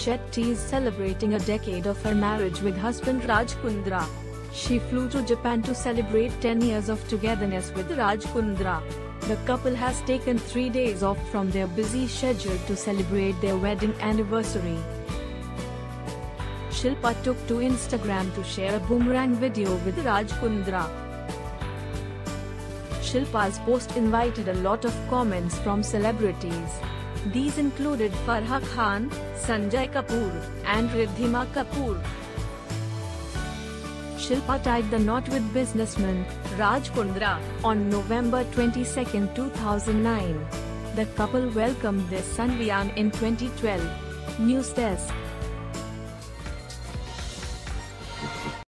Shetty is celebrating a decade of her marriage with husband Raj Kundra. She flew to Japan to celebrate 10 years of togetherness with Raj Kundra. The couple has taken 3 days off from their busy schedule to celebrate their wedding anniversary. Shilpa took to Instagram to share a boomerang video with Raj Kundra. Shilpa's post invited a lot of comments from celebrities. These included Farha Khan, Sanjay Kapoor, and Ridhima Kapoor. Shilpa tied the knot with businessman Raj Kundra on November 22, 2009. The couple welcomed their son Vian in 2012. News Desk.